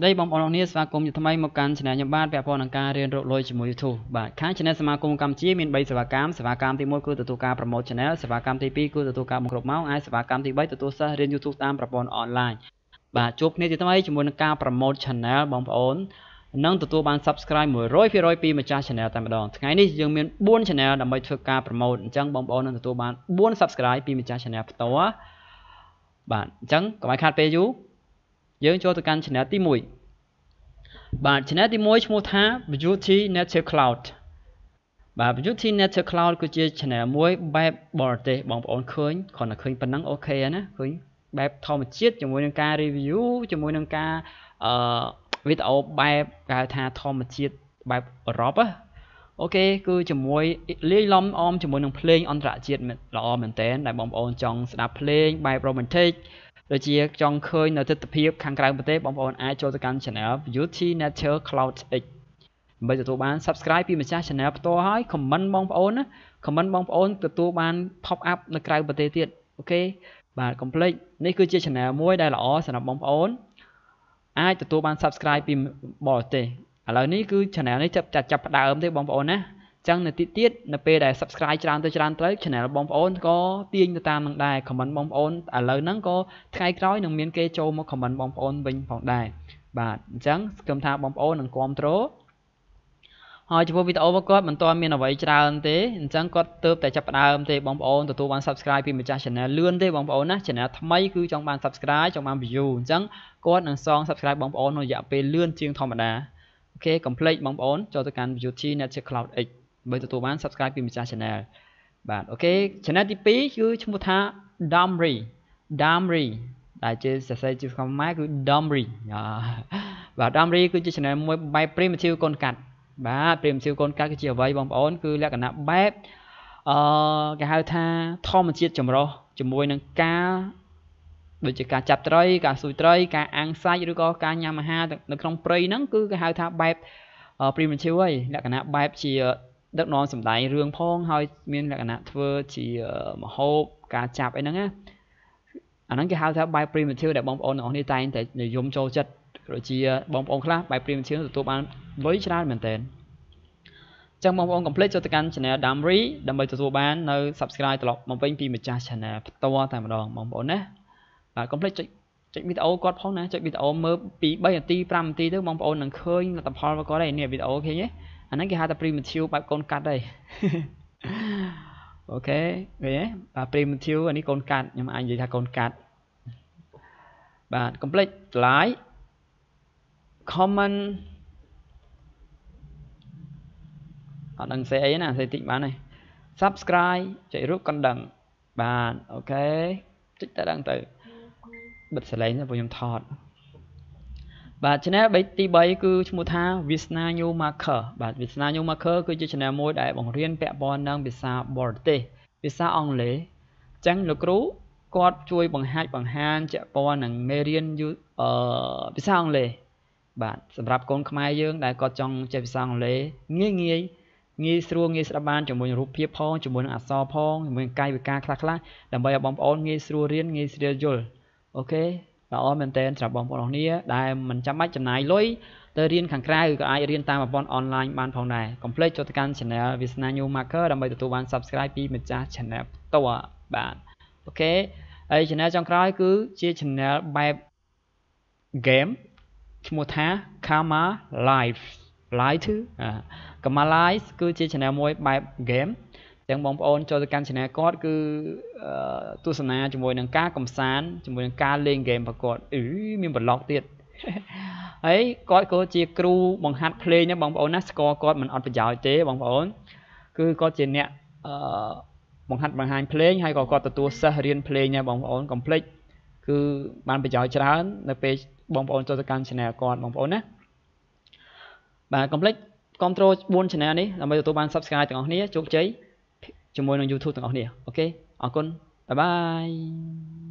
បាទជប់នេះទីថ្មីខ្ញុំនឹងការប្រម៉ូតឆានែលបងប្អូននឹងទទួលបាន យើងចូលទៅកាន់ឆានែលទី 1 បាទឆានែលទី 1 ឈ្មោះថា Beauty Nature Cloud បាទ Beauty Nature Cloud គឺជាឆានែលមួយបែបបរទេសបងប្អូនឃើញគ្រាន់តែឃើញប៉ុណ្ណឹងអូខេណាឃើញបែបធម្មជាតិជាមួយនឹងការ review ជាមួយនឹងការ video បែបហៅថាធម្មជាតិបែបអឺរ៉ុបអូខេគឺជាមួយលាយឡំអមជាមួយនឹងភ្លេងអន្តរជាតិល្អមែនតើដែលបងប្អូនចង់ស្ដាប់ភ្លេងបែប romantic ដូចជាចង់ឃើញនៅទិដ្ឋភាពខាងក្រៅប្រទេសបងប្អូនអាចចូលទៅកាន់ channel Beauty Nature Cloudx ដើម្បីទទួលបាន subscribe ពីម្ចាស់ channel ផ្ទាល់ហើយ comment បងប្អូនទទួលបាន pop up នៅក្រៅប្រទេសទៀត អូខេ បាទ complete នេះគឺជា channel មួយដែលល្អសម្រាប់បងប្អូនអាចទទួលបាន subscribe ពីបរទេស ឥឡូវនេះគឺ channel នេះចាប់ផ្ដើមទេបងប្អូនណា ចឹងនៅទីទៀតនៅពេលដែល subscribe ច្រើនទៅ channel បងប្អូនក៏ទាញទៅតាមនឹងដែរ comment បងប្អូនឥឡូវហ្នឹងក៏ថ្ងៃក្រោយនឹងមានគេចូលមក comment បងប្អូនវិញផងដែរ បាទ អញ្ចឹងខ្ញុំថាបងប្អូននឹង control ហើយចំពោះ video របស់គាត់មិនទាន់មានអ្វីច្រើនទេ អញ្ចឹងគាត់ទើបតែចាប់ផ្ដើមទេបងប្អូនទទួលបាន subscribe ពីម្ចាស់ channel លឿនទេបងប្អូនណា channel ថ្មីគឺចង់បាន subscribe ចង់បាន view អញ្ចឹងគាត់នឹងសង subscribe បងប្អូនក្នុងរយៈពេលលឿនជាងធម្មតា អូខេ complete បងប្អូនចូលទៅកាន់ Beauty Nature Cloudx បើទទួលបាន subscribe ពីម្ចាស់ channel បាទ អូខេ channel ទី 2 គឺឈ្មោះថា Damry ដែលជាសរសេរជាខ្មែរគឺ Damry បាទ Damry គឺជា channel មួយបែប primitive កូនកាត់ បាទ primitive កូនកាត់គឺជាអ្វីបងប្អូនគឺលក្ខណៈបែប គេហៅថា ធម្មជាតិចម្រុះជាមួយនឹងការ ដូចជាការចាប់ត្រី ការស៊ុយត្រី ការអាំងសាច់ ឬក៏ការញ៉ាំអាហារ នៅក្នុងព្រៃហ្នឹងគឺគេហៅថាបែប primitive ហើយលក្ខណៈបែបជា ដឹកនាំសម្ដែងរឿងផង ហើយមានលក្ខណៈធ្វើជាមហោបការចាប់អីហ្នឹងណាអាហ្នឹងគេហៅថា primitive ដែលបងប្អូនទាំងអស់គ្នាតែងតែនិយមចូលចិត្ត ដូចជាបងប្អូនខ្លះ primitive ទទួលបានលុយច្រើនមែនទែន អញ្ចឹងបងប្អូន complete ចូលទៅកាន់ channel Damry ដើម្បីទទួលបាននៅ subscribe ត្រឡប់មកវិញពីម្ចាស់ channel ផ្ទាល់តែម្ដងបងប្អូនណា បាទ complete ចុច video គាត់ផងណាចុច video មើល 2 3 នាទី 5 នាទីទៅបងប្អូននឹងឃើញលទ្ធផលរបស់គាត់ហើយនេះ អាហ្នឹងគេហៅថា primitive បែបកូនកាត់ហើយ អូខេ ឃើញទេបាទ primitive អានេះកូនកាត់ខ្ញុំអាចនិយាយថាកូនកាត់ បាទ complete like comment អត់ដឹងសេអីណាសេតិចបានហើយ subscribe ចុចរូបកណ្ដឹង បាទ អូខេ ចុចតែដឹងទៅ បិទសលេងទៅខ្ញុំថត បាទ channel ទី 3 គឺឈ្មោះថា Visna New Marker បាទ Visna New Marker គឺជា channel មួយដែលបង្រៀនពាក់ព័ន្ធនឹងភាសាបរទេសភាសាអង់គ្លេសអញ្ចឹងលោកគ្រូគាត់ជួយបង្ហាញភាសាអង់គ្លេសបាទសម្រាប់កូនខ្មែរយើងដែលគាត់ចង់ចេះភាសាអង់គ្លេសងាយៗងាយស្រួលងាយស្ដាប់បានជាមួយរូបភាពផងជាមួយនឹងអក្សរផងជាមួយកាយវិការខ្លះៗដើម្បីឲ្យបងប្អូនងាយស្រួលរៀនងាយស្រួលយល់ អូខេល្អមែនតើសម្រាប់បងប្អូនអរគ្នាដែលមិនចាំបាច់ចំណាយលុយទៅរៀនខាងក្រៅក៏អាចរៀនតាមប្រព័ន្ធអនឡាញបានផងដែរ Complete ចូលទៅកាន់ channel Visna New Marker ដើម្បីទទួលបាន subscribe ពីម្ចាស់ channel ផ្ទាល់បាទ អូខេ ហើយ channel ចុងក្រោយគឺជា channel បែប game ឈ្មោះថា Karma Live គឺជា channel មួយបែប game ចឹងបងប្អូនចូលទៅកាន់ channel គាត់គឺទស្សនាជាមួយនឹងការកំសាន្តជាមួយនឹងការលេង game របស់គាត់មាន blog ទៀតហើយគាត់ក៏ជាគ្រូបង្ហាត់ភ្លេងណាបងប្អូនណា score គាត់មិនអត់ប្រយោជន៍ទេបងប្អូនគឺគាត់ជាអ្នកបង្ហាត់បង្ហាញភ្លេងហើយក៏គាត់ទទួលសិស្សរៀនភ្លេងណាបងប្អូន complete គឺបានប្រយោជន៍ច្រើននៅពេលបងប្អូនចូលទៅកាន់ channel គាត់បងប្អូនណា បាទ complete control 4 channel នេះដើម្បីទទួលបាន subscribe ទាំងអស់គ្នាជោគជ័យជាមួយនឹង YouTube ទាំងអស់គ្នាអូខេអរគុណបាយបាយ